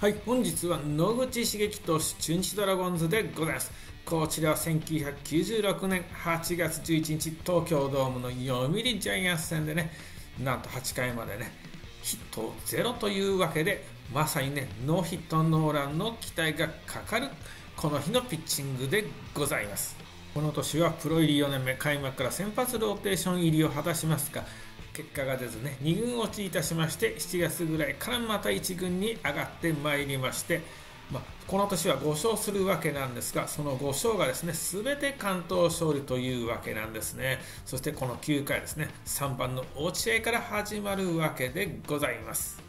はい、本日は野口茂樹投手中日ドラゴンズでございます。こちらは1996年8月11日東京ドームの読売ジャイアンツ戦でね、なんと8回までねヒットゼロというわけで、まさにねノーヒットノーランの期待がかかるこの日のピッチングでございます。この年はプロ入り4年目、開幕から先発ローテーション入りを果たしますが、結果が出ずね2軍落ちいたしまして、7月ぐらいからまた1軍に上がってまいりまして、この年は5勝するわけなんですが、その5勝がですね全て完投勝利というわけなんですね。そしてこの9回ですね、3番の落合から始まるわけでございます。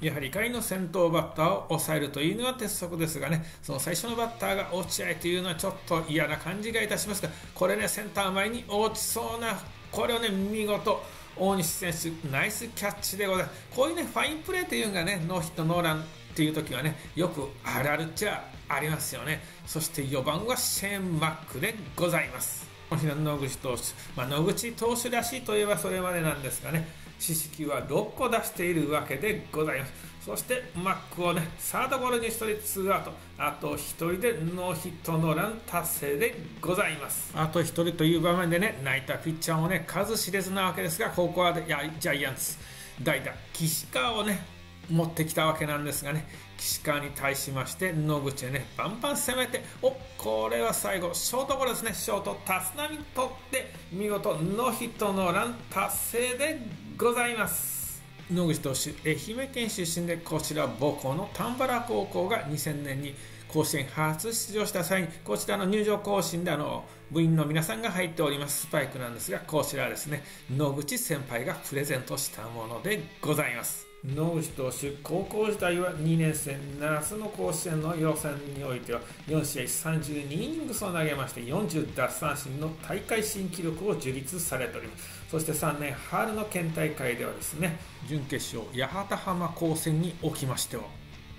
やはり下位の先頭バッターを抑えるというのは鉄則ですがね、その最初のバッターが落合というのはちょっと嫌な感じがいたしますが、これねセンター前に落ちそうな、これをね見事大西選手ナイスキャッチでございます。こういうねファインプレーというのがねノーヒットノーランっていう時はねよくあるあるっちゃありますよね。そして4番はシェーン・マックでございます。この日の野口投手、野口投手らしいといえばそれまでなんですがね、四死球は6個出しているわけでございます。そしてマックをねサードゴロに1人2アウト、あと1人でノーヒットノーラン達成でございます。あと1人という場面でね泣いたピッチャーもね数知れずなわけですが、ここはジャイアンツ代打岸川をね持ってきたわけなんですがね、岸川に対しまして野口でねバンバン攻めて、おこれは最後ショートゴロですね、ショート立浪取って見事ノーヒットノーラン達成でございます。野口投手愛媛県出身で、こちら母校の丹原高校が2000年に甲子園初出場した際にこちらの入場行進で部員の皆さんが入っておりますスパイクなんですが、こちらはですね野口先輩がプレゼントしたものでございます。野口投手高校時代は2年生夏の甲子園の予選においては4試合32イニングスを投げまして、40奪三振の大会新記録を樹立されております。そして3年春の県大会ではですね準決勝八幡浜高専におきましては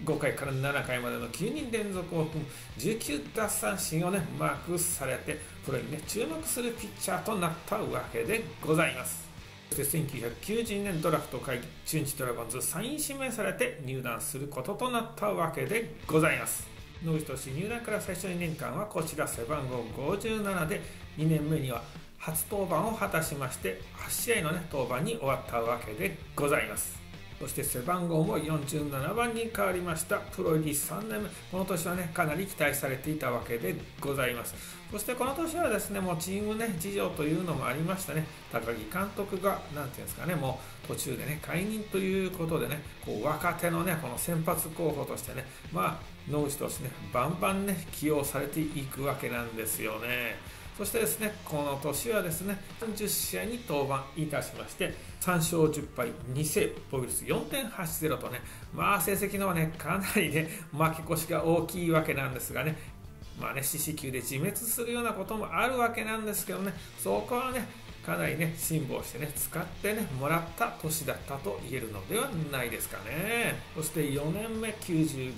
5回から7回までの9人連続を含む19奪三振をねマークされて、プロにね注目するピッチャーとなったわけでございます。そして1992年ドラフト会議、中日ドラゴンズ3位指名されて入団することとなったわけでございます。野口投手入団から最初2年間はこちら背番号57で、2年目には初登板を果たしまして8試合の、ね、登板に終わったわけでございます。そして背番号も47番に変わりました。プロ入り3年目、この年はねかなり期待されていたわけでございます。そしてこの年はですねもうチームね事情というのもありましたね、高木監督が何ていうんですかねもう途中でね解任ということでね、こう若手のねこの先発候補としてね野口投手ねバンバンね起用されていくわけなんですよね。そしてですねこの年はですね30試合に登板いたしまして、3勝10敗2セーブ防御率 4.80 とね成績のねかなりね負け越しが大きいわけなんですがね、四死球で自滅するようなこともあるわけなんですけどね、そこはねかなりね辛抱してね使ってねもらった年だったと言えるのではないですかね。そして4年目96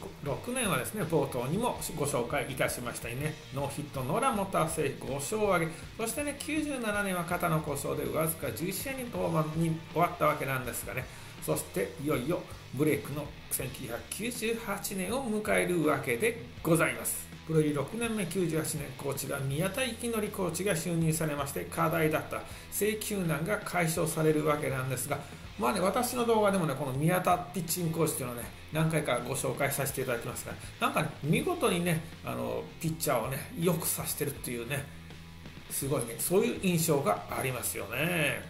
年はですね冒頭にもご紹介いたしましたよねノーヒットノーランも達成、5勝を挙げ、そしてね97年は肩の故障でわずか11試合に登板に終わったわけなんですがね、そしていよいよブレイクの1998年を迎えるわけでございます。プロ入り6年目98年、こちら宮田幸則コーチが就任されまして、課題だった制球難が解消されるわけなんですが、私の動画でもねこの宮田ピッチングコーチというのをね何回かご紹介させていただきますが、見事にねピッチャーをねよくさせてるっていうねすごいねそういう印象がありますよね。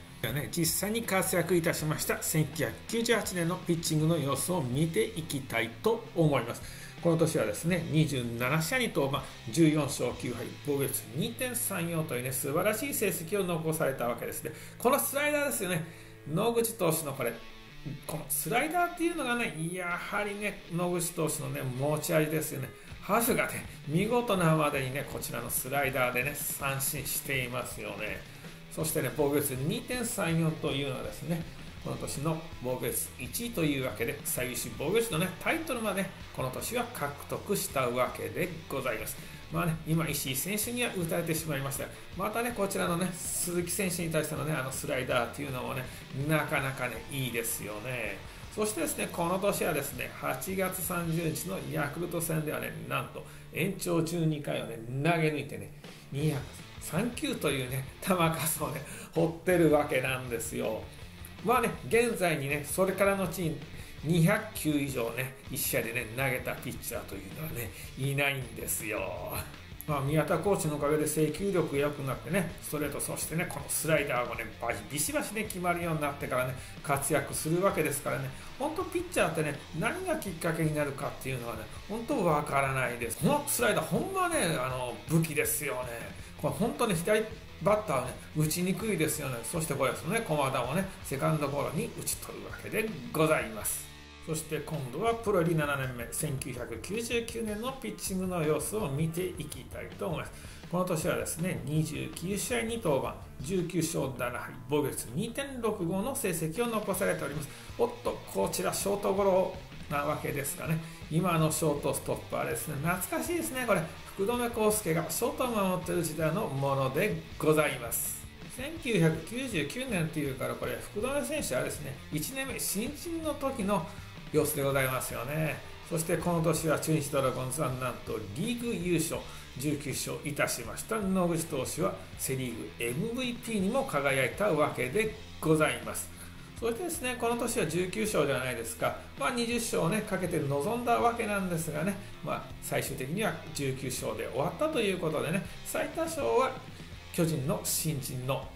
実際に活躍いたしました1998年のピッチングの様子を見ていきたいと思います。この年はですね27試合に登板、14勝9敗防御率 2.34 というね素晴らしい成績を残されたわけですね。このスライダーですよね、野口投手のこのスライダーっていうのがねやはりね野口投手のね持ち味ですよね。ハーフがね見事なまでにねこちらのスライダーでね三振していますよね。そしてね防御率 2.34 というのはですねこの年の防御率1位というわけで、最優秀防御率のねタイトルまでこの年は獲得したわけでございます。今石井選手には打たれてしまいました。またねこちらのね鈴木選手に対してのねスライダーというのもねなかなかねいいですよね。そしてですね、この年はですね、8月30日のヤクルト戦ではね、なんと延長12回をね、投げ抜いてね、203球というね、球数をね、放ってるわけなんですよ。まあね、現在にね、それからのチーム、200球以上ね、1試合でね、投げたピッチャーというのはね、いないんですよ。まあ、宮田コーチのおかげで制球力が良くなってね、ストレート、そしてね、このスライダーもね、ビシバシね、決まるようになってからね、活躍するわけですからね、本当ピッチャーってね、何がきっかけになるかっていうのはね、本当わからないです。このスライダー、ほんまね、武器ですよね。これ本当に左バッターはね、打ちにくいですよね。そしてこれですね、駒田もね、セカンドゴロに打ち取るわけでございます。そして今度はプロ入り7年目、1999年のピッチングの様子を見ていきたいと思います。この年はですね、29試合に登板、19勝7敗、防御率 2.65 の成績を残されております。おっと、こちらショートゴロなわけですかね。今のショートストッパーですね、懐かしいですね、これ。福留孝介がショートを守っている時代のものでございます。1999年というから、これ、福留選手はですね、1年目、新人の時の様子でございますよね。そしてこの年は中日ドラゴンズはなんとリーグ優勝、19勝いたしました。野口投手はセ・リーグ MVP にも輝いたわけでございます。そしてですね、この年は19勝ではないですか、まあ、20勝を、ね、かけて臨んだわけなんですがね、まあ、最終的には19勝で終わったということでね、最多勝は巨人の新人の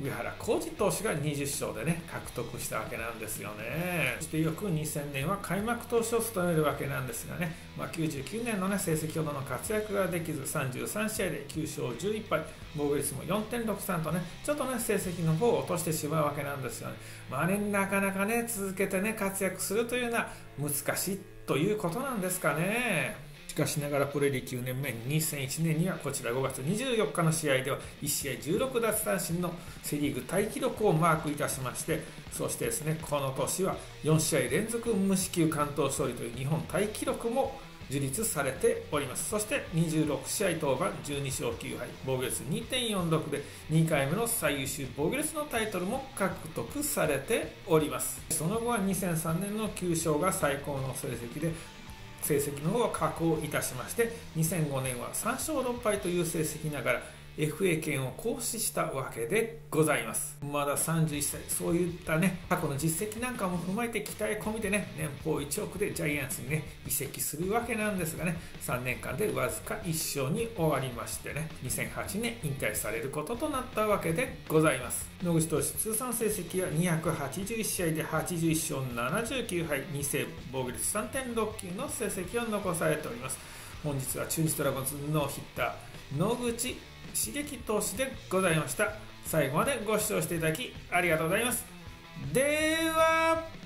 上原浩二投手が20勝でね、獲得したわけなんですよね。そして翌2000年は開幕投手を務めるわけなんですがね、まあ、99年のね、成績ほどの活躍ができず、33試合で9勝11敗、防御率も 4.63 とね、ちょっとね、成績の方を落としてしまうわけなんですよね。まあね、なかなかね、続けてね、活躍するというのは難しいということなんですかね。しかしながらプロ入り9年目、2001年にはこちら5月24日の試合では1試合16奪三振のセ・リーグタイ記録をマークいたしまして、そしてですね、この年は4試合連続無四球完投勝利という日本タイ記録も樹立されております。そして26試合登板、12勝9敗、防御率 2.46 で2回目の最優秀防御率のタイトルも獲得されております。その後は2003年の9勝が最高の成績で、成績の方は下降いたしまして、2005年は3勝6敗という成績ながら FA 権を行使したわけでございます。まだ31歳、そういったね、過去の実績なんかも踏まえて期待込みでね、年俸1億でジャイアンツにね、移籍するわけなんですがね、3年間でわずか1勝に終わりましてね、2008年引退されることとなったわけでございます。野口投手通算成績は281試合で81勝79敗、2セーブ、防御率 3.69 の成績を残されております。本日は中日ドラゴンズノーヒッター野口茂樹投手でございました。最後までご視聴していただきありがとうございます。では。